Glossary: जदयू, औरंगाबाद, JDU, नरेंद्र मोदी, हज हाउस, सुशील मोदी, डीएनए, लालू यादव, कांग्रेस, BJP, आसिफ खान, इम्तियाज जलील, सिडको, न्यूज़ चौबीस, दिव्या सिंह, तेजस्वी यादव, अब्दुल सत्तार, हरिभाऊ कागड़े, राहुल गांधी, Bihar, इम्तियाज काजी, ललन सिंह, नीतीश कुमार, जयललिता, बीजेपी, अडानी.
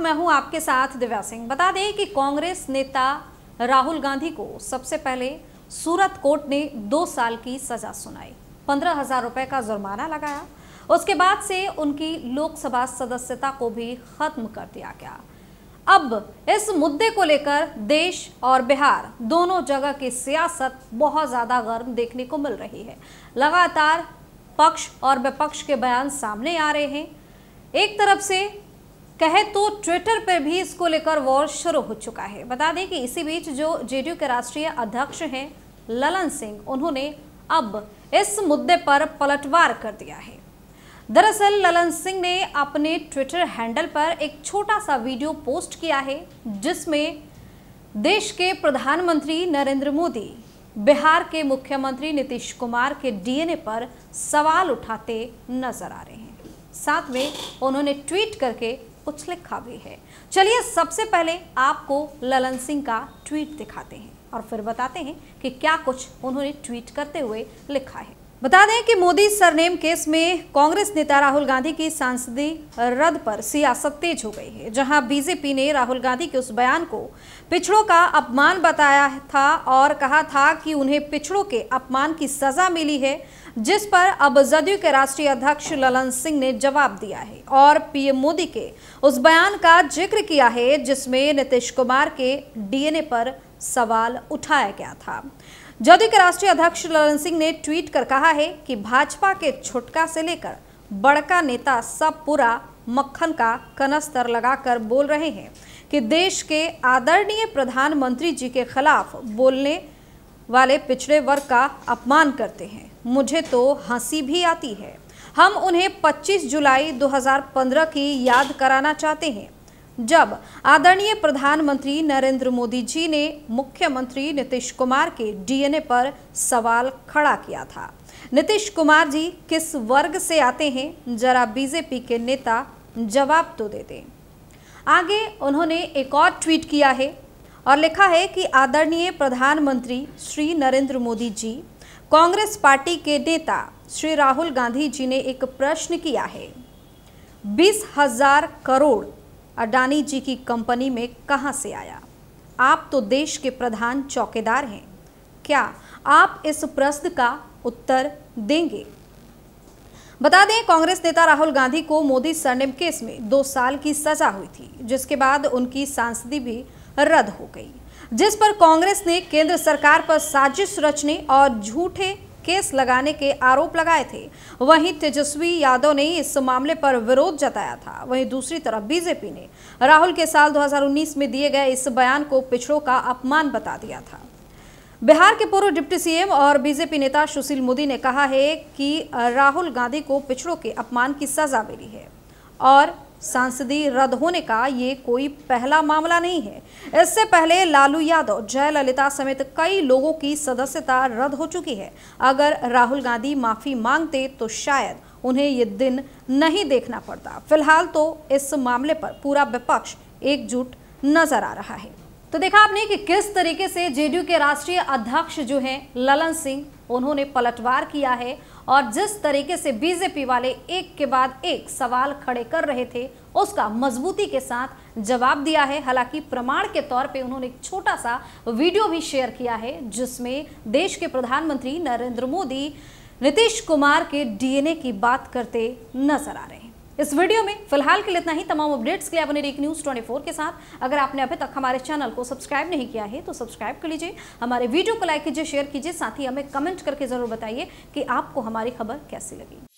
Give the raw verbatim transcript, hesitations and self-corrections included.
साथ मैं हूं आपके साथ दिव्या सिंह। बता दें कि कांग्रेस नेता राहुल गांधी को सबसे पहले सूरत कोर्ट ने दो साल की सजा सुनाई, पंद्रह हजार रुपए का जुर्माना लगाया। उसके बाद से उनकी लोकसभा सदस्यता को भी खत्म कर दिया गया। अब इस मुद्दे को लेकर देश और बिहार दोनों जगह की सियासत बहुत ज़्यादा गर्म देखने को मिल रही है। लगातार पक्ष और विपक्ष के बयान सामने आ रहे हैं। एक तरफ से कहे तो ट्विटर पर भी इसको लेकर वॉर शुरू हो चुका है। बता दें कि इसी बीच जो जेडीयू के राष्ट्रीय अध्यक्ष हैं ललन सिंह, उन्होंने अब इस मुद्दे पर पलटवार कर दिया है। दरअसल ललन सिंह ने अपने ट्विटर हैंडल पर एक छोटा सा वीडियो पोस्ट किया है, जिसमें देश के प्रधानमंत्री नरेंद्र मोदी बिहार के मुख्यमंत्री नीतीश कुमार के डीएनए पर सवाल उठाते नजर आ रहे हैं। साथ में उन्होंने ट्वीट करके कुछ लिखा भी है। चलिए सबसे पहले आपको ललन सिंह का ट्वीट दिखाते हैं और फिर बताते हैं कि क्या कुछ उन्होंने ट्वीट करते हुए लिखा है। बता दें कि मोदी सरनेम केस में कांग्रेस नेता राहुल गांधी की सांसदीय रद्द पर सियासत तेज हो गई है, जहां बीजेपी ने राहुल गांधी के उस बयान को पिछड़ों का अपमान बताया था और कहा था कि उन्हें पिछड़ों के अपमान की सजा मिली है, जिस पर अब जदयू के राष्ट्रीय अध्यक्ष ललन सिंह ने जवाब दिया है और पीएम मोदी के उस बयान का जिक्र किया है, जिसमें नीतीश कुमार के डीएनए पर सवाल उठाया गया था। जदयू के राष्ट्रीय अध्यक्ष ललन सिंह ने ट्वीट कर कहा है कि भाजपा के छोटका से लेकर बड़का नेता सब पूरा मक्खन का कनस्तर लगाकर बोल रहे हैं कि देश के आदरणीय प्रधानमंत्री जी के खिलाफ बोलने वाले पिछड़े वर्ग का अपमान करते हैं। मुझे तो हंसी भी आती है। हम उन्हें पच्चीस जुलाई दो हज़ार पंद्रह की याद कराना चाहते हैं, जब आदरणीय प्रधानमंत्री नरेंद्र मोदी जी ने मुख्यमंत्री नीतीश कुमार के डीएनए पर सवाल खड़ा किया था। नीतीश कुमार जी किस वर्ग से आते हैं, जरा बीजेपी के नेता जवाब तो दे दें। आगे उन्होंने एक और ट्वीट किया है और लिखा है कि आदरणीय प्रधानमंत्री श्री नरेंद्र मोदी जी, कांग्रेस पार्टी के नेता श्री राहुल गांधी जी ने एक प्रश्न किया है, बीस हजार करोड़ अडानी जी की कंपनी में कहां से आया? आप तो देश के प्रधान चौकीदार हैं, क्या आप इस प्रश्न का उत्तर देंगे? बता दें कांग्रेस नेता राहुल गांधी को मोदी सरनेम केस में दो साल की सजा हुई थी, जिसके बाद उनकी सांसदी भी रद्द हो गई, जिस पर कांग्रेस ने केंद्र सरकार पर साजिश रचने और झूठे केस लगाने के आरोप लगाए थे। वहीं तेजस्वी यादव ने इस मामले पर विरोध जताया था। वहीं दूसरी तरफ बीजेपी ने राहुल के साल दो हज़ार उन्नीस में दिए गए इस बयान को पिछड़ों का अपमान बता दिया था। बिहार के पूर्व डिप्टी सीएम और बीजेपी नेता सुशील मोदी ने कहा है कि राहुल गांधी को पिछड़ों के अपमान की सजा मिली है और सांसदी रद्द होने का ये कोई पहला मामला नहीं है। इससे पहले लालू यादव, जयललिता समेत कई लोगों की सदस्यता रद्द हो चुकी है। अगर राहुल गांधी माफी मांगते तो शायद उन्हें ये दिन नहीं देखना पड़ता। फिलहाल तो इस मामले पर पूरा विपक्ष एकजुट नजर आ रहा है। तो देखा आपने कि किस तरीके से जेडीयू के राष्ट्रीय अध्यक्ष जो हैं ललन सिंह, उन्होंने पलटवार किया है और जिस तरीके से बीजेपी वाले एक के बाद एक सवाल खड़े कर रहे थे, उसका मजबूती के साथ जवाब दिया है। हालांकि प्रमाण के तौर पे उन्होंने एक छोटा सा वीडियो भी शेयर किया है, जिसमें देश के प्रधानमंत्री नरेंद्र मोदी नीतीश कुमार के डीएनए की बात करते नजर आ रहे हैं। इस वीडियो में फिलहाल के लिए इतना ही। तमाम अपडेट्स के लिए बने रहिए न्यूज़ चौबीस के साथ। अगर आपने अभी तक हमारे चैनल को सब्सक्राइब नहीं किया है तो सब्सक्राइब कर लीजिए, हमारे वीडियो को लाइक कीजिए, शेयर कीजिए, साथ ही हमें कमेंट करके जरूर बताइए कि आपको हमारी खबर कैसी लगी।